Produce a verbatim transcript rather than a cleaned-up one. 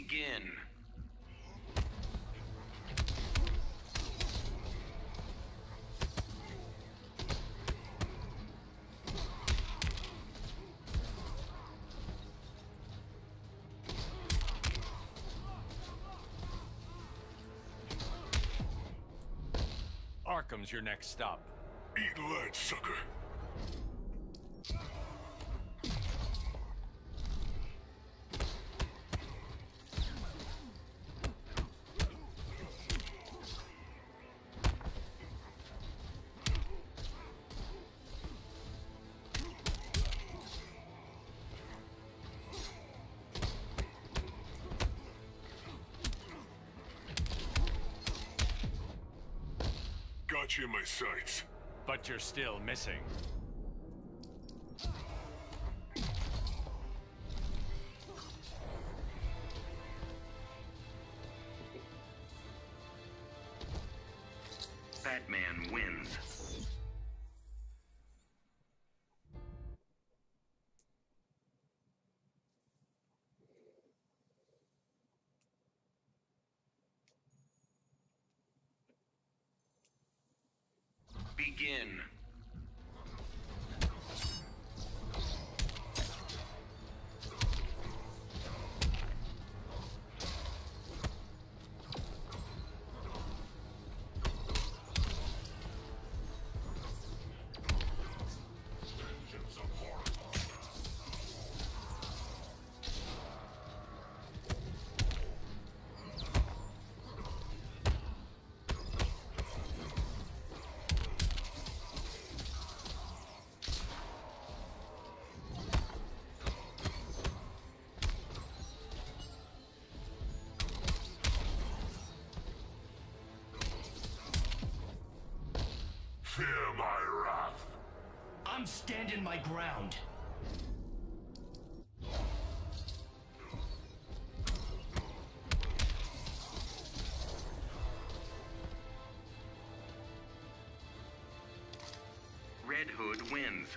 begin. Arkham's your next stop. Eat lead, sucker. Got you in my sights. But you're still missing. Batman wins. Begin. I'm standing my ground. Red Hood wins.